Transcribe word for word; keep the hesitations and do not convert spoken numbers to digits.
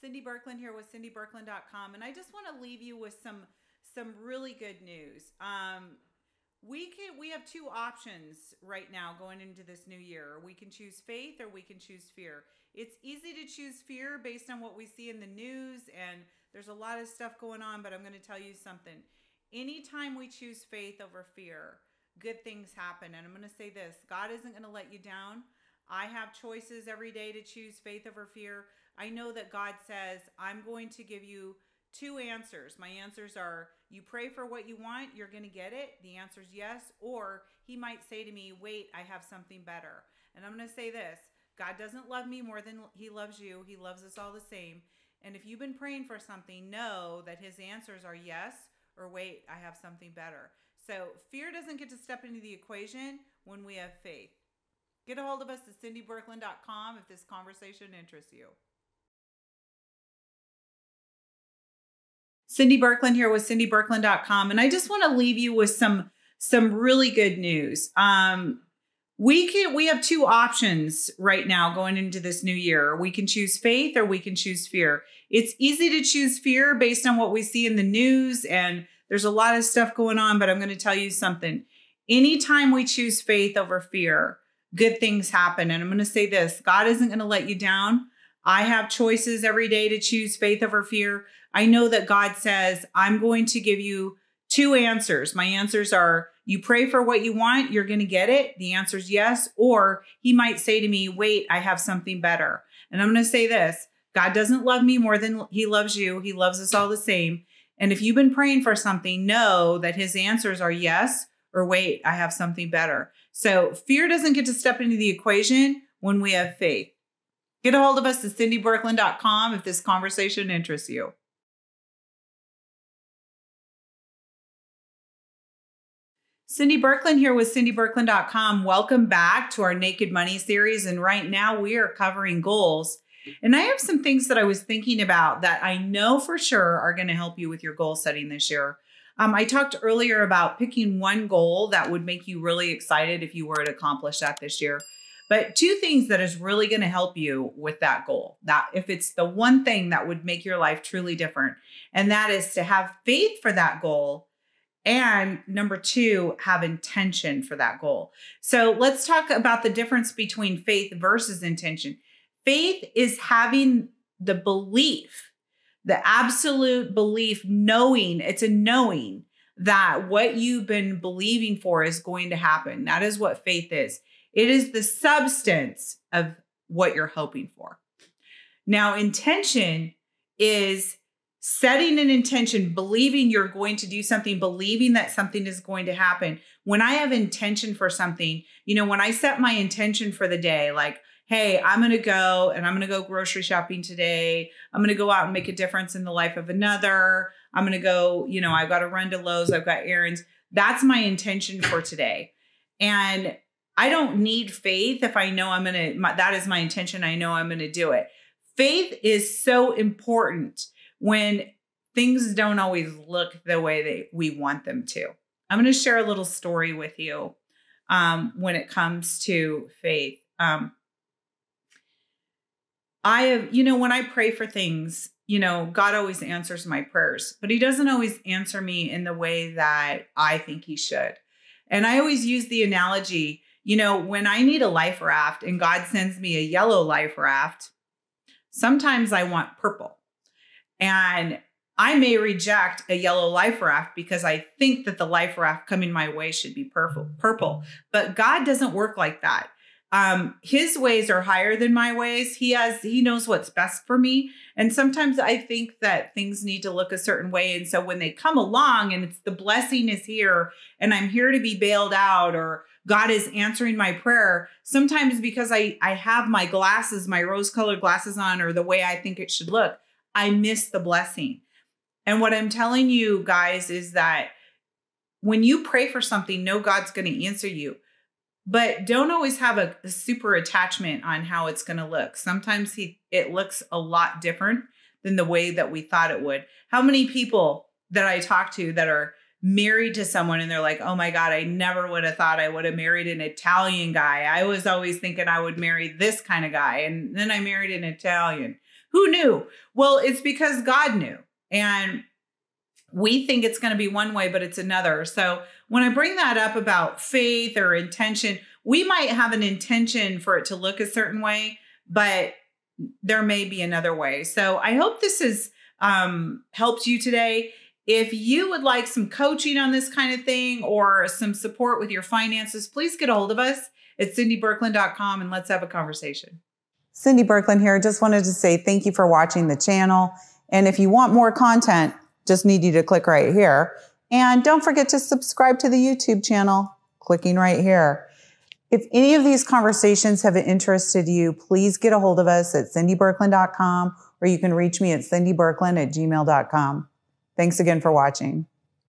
Cindy Birkland here with cindy birkland dot com, and I just want to leave you with some some really good news. Um, we can we have two options right now going into this new year. We can choose faith or we can choose fear. It's easy to choose fear based on what we see in the news, and there's a lot of stuff going on, but I'm going to tell you something. Anytime we choose faith over fear, good things happen. And I'm going to say this: God isn't going to let you down. I have choices every day to choose faith over fear. I know that God says, I'm going to give you two answers. My answers are, you pray for what you want, you're going to get it. The answer is yes. Or he might say to me, wait, I have something better. And I'm going to say this: God doesn't love me more than he loves you. He loves us all the same. And if you've been praying for something, know that his answers are yes, or wait, I have something better. So fear doesn't get to step into the equation when we have faith. Get a hold of us at cindy birkland dot com if this conversation interests you. Cindy Birkland here with cindy birkland dot com, and I just want to leave you with some some really good news. Um, we can we have two options right now going into this new year. We can choose faith or we can choose fear. It's easy to choose fear based on what we see in the news, and there's a lot of stuff going on, but I'm going to tell you something. Anytime we choose faith over fear, good things happen. And I'm going to say this: God isn't going to let you down. I have choices every day to choose faith over fear. I know that God says, I'm going to give you two answers. My answers are, you pray for what you want, you're going to get it. The answer is yes. Or he might say to me, wait, I have something better. And I'm going to say this: God doesn't love me more than he loves you. He loves us all the same. And if you've been praying for something, know that his answers are yes, or wait, I have something better. So fear doesn't get to step into the equation when we have faith. Get a hold of us at cindy birkland dot com if this conversation interests you. Cindy Birkland here with cindy birkland dot com. Welcome back to our Naked Money series. And right now we are covering goals. And I have some things that I was thinking about that I know for sure are going to help you with your goal setting this year. Um, I talked earlier about picking one goal that would make you really excited if you were to accomplish that this year. But two things that is really going to help you with that goal, that if it's the one thing that would make your life truly different, and that is to have faith for that goal, and number two, have intention for that goal. So let's talk about the difference between faith versus intention. Faith is having the belief, the absolute belief, knowing, it's a knowing that what you've been believing for is going to happen. That is what faith is. It is the substance of what you're hoping for. Now, intention is setting an intention, believing you're going to do something, believing that something is going to happen. When I have intention for something, you know, when I set my intention for the day, like, hey, I'm going to go and I'm going to go grocery shopping today. I'm going to go out and make a difference in the life of another. I'm going to go, you know, I've got to run to Lowe's. I've got errands. That's my intention for today. And I don't need faith if I know I'm going to, that is my intention. I know I'm going to do it. Faith is so important when things don't always look the way that we want them to. I'm going to share a little story with you um, when it comes to faith. Um, I have, you know, when I pray for things, you know, God always answers my prayers, but he doesn't always answer me in the way that I think he should. And I always use the analogy, you know, when I need a life raft and God sends me a yellow life raft, sometimes I want purple. And I may reject a yellow life raft because I think that the life raft coming my way should be purple, purple. But God doesn't work like that. Um, his ways are higher than my ways. He has, he knows what's best for me. And sometimes I think that things need to look a certain way. And so when they come along and it's the blessing is here and I'm here to be bailed out, or God is answering my prayer, sometimes because I, I have my glasses, my rose colored glasses on, or the way I think it should look, I miss the blessing. And what I'm telling you guys is that when you pray for something, know God's going to answer you. But don't always have a, a super attachment on how it's going to look. Sometimes he, it looks a lot different than the way that we thought it would. How many people that I talk to that are married to someone and they're like, oh my God, I never would have thought I would have married an Italian guy. I was always thinking I would marry this kind of guy. And then I married an Italian. Who knew? Well, it's because God knew. And we think it's going to be one way, but it's another. So when I bring that up about faith or intention, we might have an intention for it to look a certain way, but there may be another way. So I hope this has um, helped you today. If you would like some coaching on this kind of thing or some support with your finances, please get a hold of us at cindy birkland dot com and let's have a conversation. Cindy Birkland here. Just wanted to say thank you for watching the channel. And if you want more content, just need you to click right here. And don't forget to subscribe to the YouTube channel, clicking right here. If any of these conversations have interested you, please get a hold of us at cindy birkland dot com or you can reach me at cindy birkland at gmail dot com. Thanks again for watching.